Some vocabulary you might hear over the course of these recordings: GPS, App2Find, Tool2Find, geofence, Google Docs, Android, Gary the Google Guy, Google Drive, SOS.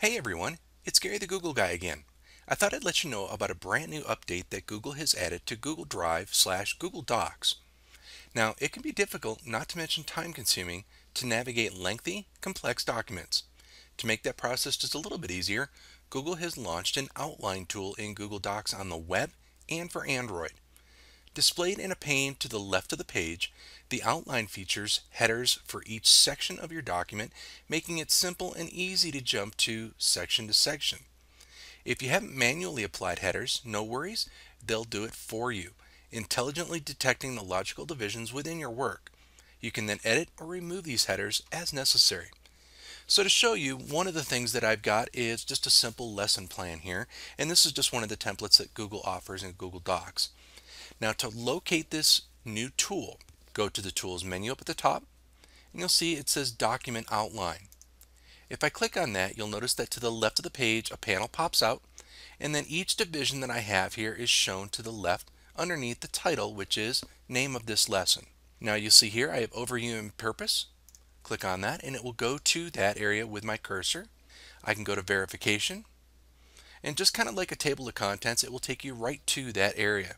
Hey everyone, it's Gary the Google Guy again. I thought I'd let you know about a brand new update that Google has added to Google Drive / Google Docs. Now, it can be difficult, not to mention time-consuming, to navigate lengthy, complex documents. To make that process just a little bit easier, Google has launched an outline tool in Google Docs on the web and for Android. Displayed in a pane to the left of the page, the outline features headers for each section of your document, making it simple and easy to jump to section. If you haven't manually applied headers, no worries, they'll do it for you, intelligently detecting the logical divisions within your work. You can then edit or remove these headers as necessary. So to show you, one of the things that I've got is just a simple lesson plan here, and this is just one of the templates that Google offers in Google Docs. Now, to locate this new tool, go to the Tools menu up at the top, and you'll see it says Document Outline. If I click on that, you'll notice that to the left of the page, a panel pops out, and then each division that I have here is shown to the left underneath the title, which is Name of this Lesson. Now, you'll see here I have Overview and Purpose. Click on that, and it will go to that area with my cursor. I can go to Verification, and just kind of like a table of contents, it will take you right to that area.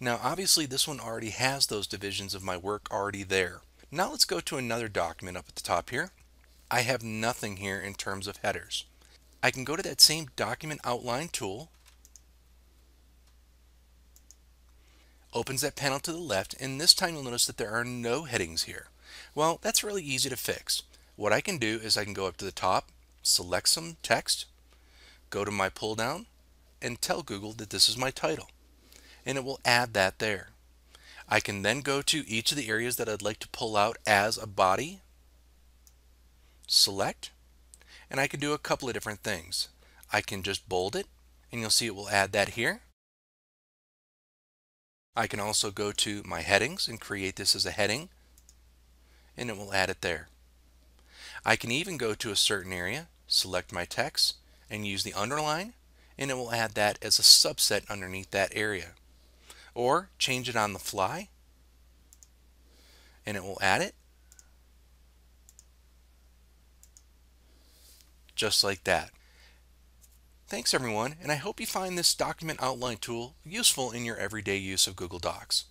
Now, obviously this one already has those divisions of my work already there. Now let's go to another document up at the top here. I have nothing here in terms of headers. I can go to that same document outline tool, opens that panel to the left, and this time you'll notice that there are no headings here. Well, that's really easy to fix. What I can do is I can go up to the top, select some text, go to my pull down, and tell Google that this is my title, and it will add that there. I can then go to each of the areas that I'd like to pull out as a body, select, and I can do a couple of different things. I can just bold it, and you'll see it will add that here. I can also go to my headings and create this as a heading, and it will add it there. I can even go to a certain area, select my text, and use the underline, and it will add that as a subset underneath that area. Or change it on the fly, and it will add it just like that. Thanks everyone, and I hope you find this document outline tool useful in your everyday use of Google Docs.